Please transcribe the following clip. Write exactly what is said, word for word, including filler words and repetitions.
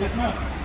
Yes, ma'am.